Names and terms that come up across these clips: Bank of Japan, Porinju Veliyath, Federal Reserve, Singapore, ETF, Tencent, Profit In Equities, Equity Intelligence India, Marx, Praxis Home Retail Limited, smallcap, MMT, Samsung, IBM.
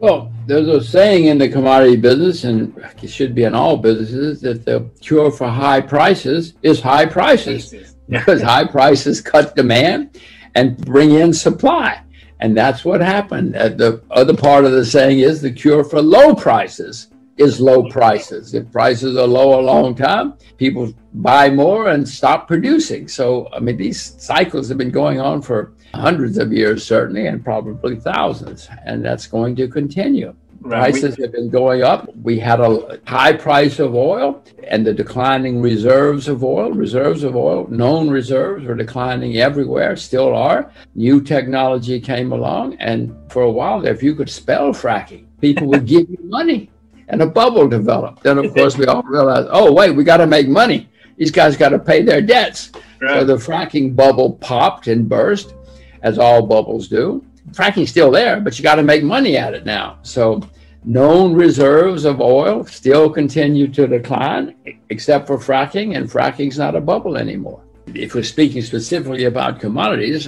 Well, there's a saying in the commodity business, and it should be in all businesses, that the cure for high prices is high prices. Because high prices cut demand and bring in supply. And that's what happened. The other part of the saying is the cure for low prices is low prices. If prices are low a long time, people buy more and stop producing. So, I mean, these cycles have been going on for hundreds of years, certainly, and probably thousands. And that's going to continue. Right. Prices have been going up. We had a high price of oil and the declining reserves of oil. Reserves of oil, known reserves, are declining everywhere, still are. New technology came along. And for a while, if you could spell fracking, people would give you money. And a bubble developed. Then, of course, we all realized, oh, wait, we got to make money. These guys got to pay their debts. Right. So the fracking bubble popped and burst, as all bubbles do. Fracking's still there, but you got to make money at it now. So known reserves of oil still continue to decline, except for fracking, and fracking's not a bubble anymore. If we're speaking specifically about commodities,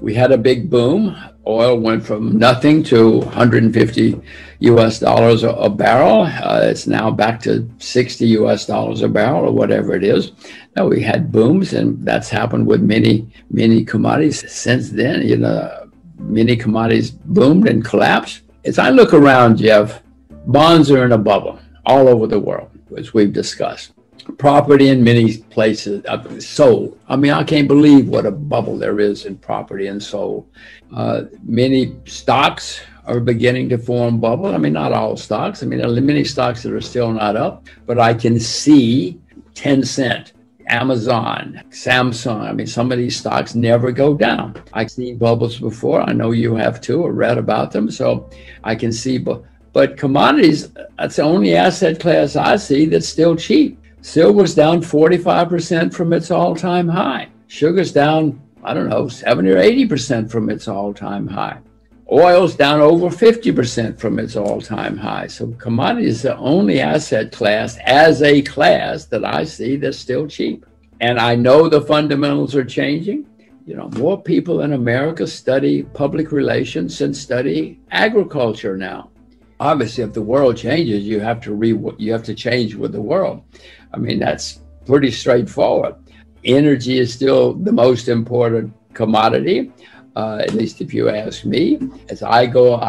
we had a big boom. Oil went from nothing to $150 a barrel. It's now back to $60 a barrel or whatever it is. Now, we had booms, and that's happened with many commodities since then. You know, many commodities boomed and collapsed. As I look around, Jeff, bonds are in a bubble all over the world, as we've discussed. Property in many places, sold. I mean, I can't believe what a bubble there is in property and sold. Many stocks are beginning to form bubble. I mean, not all stocks. I mean, there are many stocks that are still not up, but I can see Tencent, Amazon, Samsung. I mean, some of these stocks never go down. I've seen bubbles before. I know you have too, or read about them. So I can see, but commodities, that's the only asset class I see that's still cheap. Silver's down 45% from its all-time high. Sugar's down, I don't know, 70 or 80% from its all-time high. Oil's down over 50% from its all-time high. So commodities is the only asset class as a class that I see that's still cheap. And I know the fundamentals are changing. You know, more people in America study public relations and study agriculture now. Obviously, if the world changes, you have to change with the world. I mean, that's pretty straightforward. Energy is still the most important commodity, at least if you ask me. As I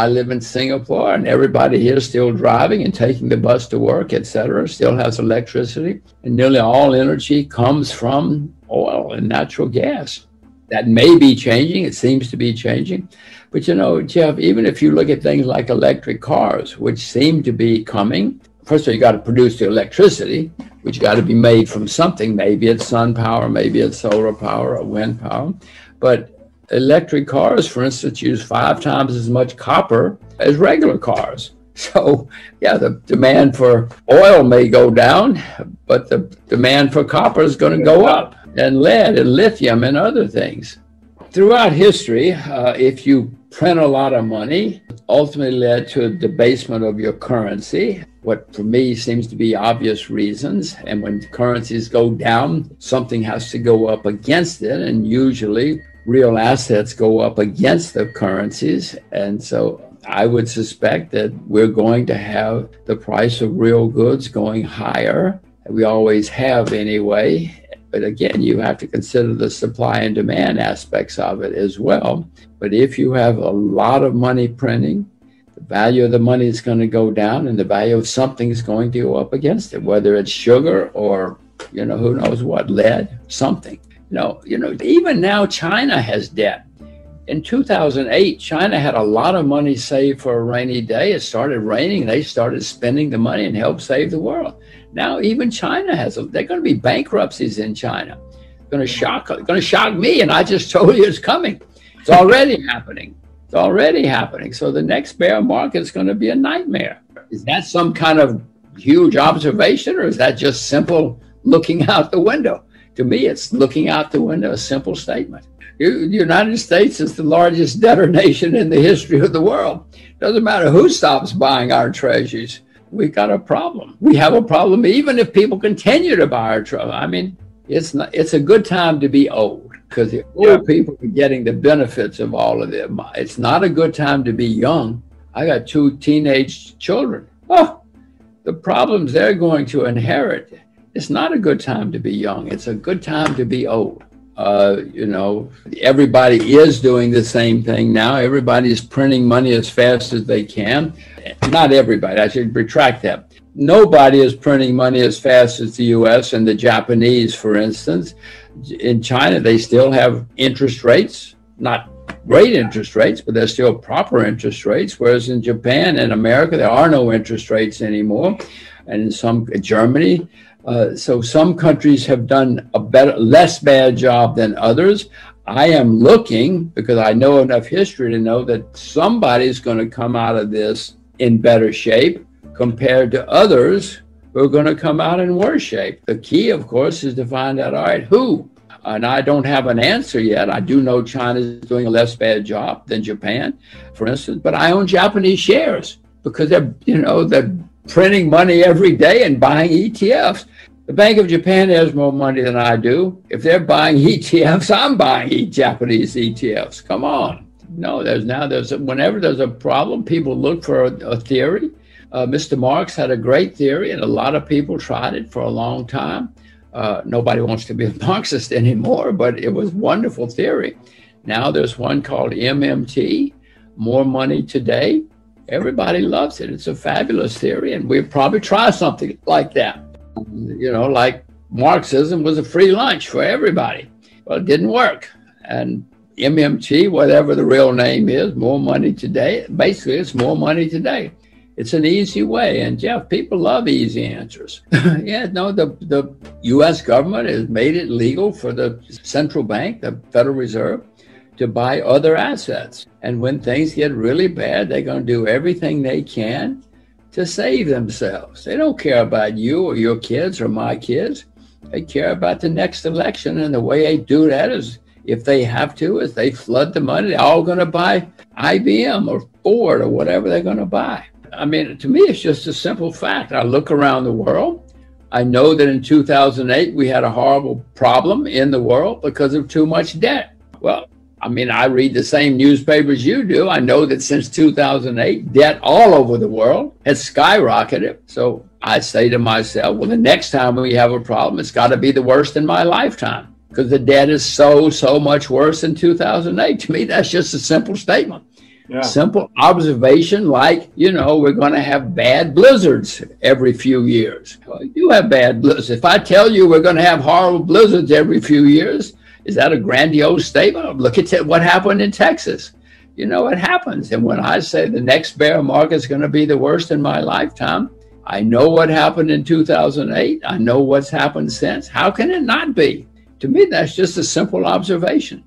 live in Singapore, and everybody here is still driving and taking the bus to work, etc. Still has electricity, and nearly all energy comes from oil and natural gas. That may be changing. It seems to be changing. But, you know, Jeff, even if you look at things like electric cars, which seem to be coming, first of all, you got to produce the electricity, which got to be made from something. Maybe it's sun power, maybe it's solar power or wind power. But electric cars, for instance, use 5 times as much copper as regular cars. So, yeah, the demand for oil may go down, but the demand for copper is going to go up, and lead and lithium and other things. Throughout history, if you print a lot of money, ultimately led to a debasement of your currency, what for me seems to be obvious reasons. And when currencies go down, something has to go up against it, and usually real assets go up against the currencies. And so I would suspect that we're going to have the price of real goods going higher. We always have anyway. But again, you have to consider the supply and demand aspects of it as well. But if you have a lot of money printing, the value of the money is going to go down, and the value of something is going to go up against it, whether it's sugar or, you know, who knows what, lead, something. You know, even now China has debt. In 2008, China had a lot of money saved for a rainy day. It started raining. They started spending the money and helped save the world. Now, even China has them. They're going to be bankruptcies in China. Going to shock me. And I just told you it's coming. It's already happening. It's already happening. So the next bear market is going to be a nightmare. Is that some kind of huge observation, or is that just simple looking out the window? To me, it's looking out the window, a simple statement. The United States is the largest debtor nation in the history of the world. Doesn't matter who stops buying our treasuries. We've got a problem. We have a problem even if people continue to buy our treasuries. I mean, it's a good time to be old, because the old people are getting the benefits of all of them. It's not a good time to be young I got two teenage children. Oh, the problems they're going to inherit. It's not a good time to be young. It's a good time to be old. You know, everybody is doing the same thing now. Everybody's printing money as fast as they can. Not everybody, I should retract that. Nobody is printing money as fast as the US and the Japanese, for instance. In China, they still have interest rates, not great interest rates, but they're still proper interest rates. Whereas in Japan and America, there are no interest rates anymore. And in some, Germany, so some countries have done a better, less bad job than others. I am looking, because I know enough history to know that somebody's going to come out of this in better shape compared to others who are going to come out in worse shape. The key, of course, is to find out, all right, who? And I don't have an answer yet. I do know China is doing a less bad job than Japan, for instance, but I own Japanese shares because they're, you know, they're printing money every day and buying ETFs. The Bank of Japan has more money than I do. If they're buying ETFs, I'm buying Japanese ETFs. Come on. No, whenever there's a problem, people look for a theory. Mr. Marx had a great theory, and a lot of people tried it for a long time. Nobody wants to be a Marxist anymore, but it was a wonderful theory. Now there's one called MMT, More Money Today. Everybody loves it. It's a fabulous theory, and we'll probably try something like that. You know, like Marxism was a free lunch for everybody. Well, it didn't work. And MMT, whatever the real name is, More Money Today, basically it's More Money Today. It's an easy way. And Jeff, people love easy answers. Yeah, no, the U.S. government has made it legal for the central bank, the Federal Reserve, to buy other assets. And when things get really bad, they're going to do everything they can to save themselves. They don't care about you or your kids or my kids. They care about the next election. And the way they do that is, if they have to, is they flood the money. They're all going to buy IBM or Ford or whatever they're going to buy. I mean, to me, it's just a simple fact. I look around the world. I know that in 2008, we had a horrible problem in the world because of too much debt. Well, I mean, I read the same newspapers you do. I know that since 2008, debt all over the world has skyrocketed. So I say to myself, well, the next time we have a problem, it's got to be the worst in my lifetime because the debt is so much worse than 2008. To me, that's just a simple statement. Yeah. Simple observation, like, you know, we're going to have bad blizzards every few years. Well, you have bad blizzards. If I tell you we're going to have horrible blizzards every few years, is that a grandiose statement? Look at what happened in Texas. You know, it happens. And when I say the next bear market is going to be the worst in my lifetime, I know what happened in 2008. I know what's happened since. How can it not be? To me, that's just a simple observation.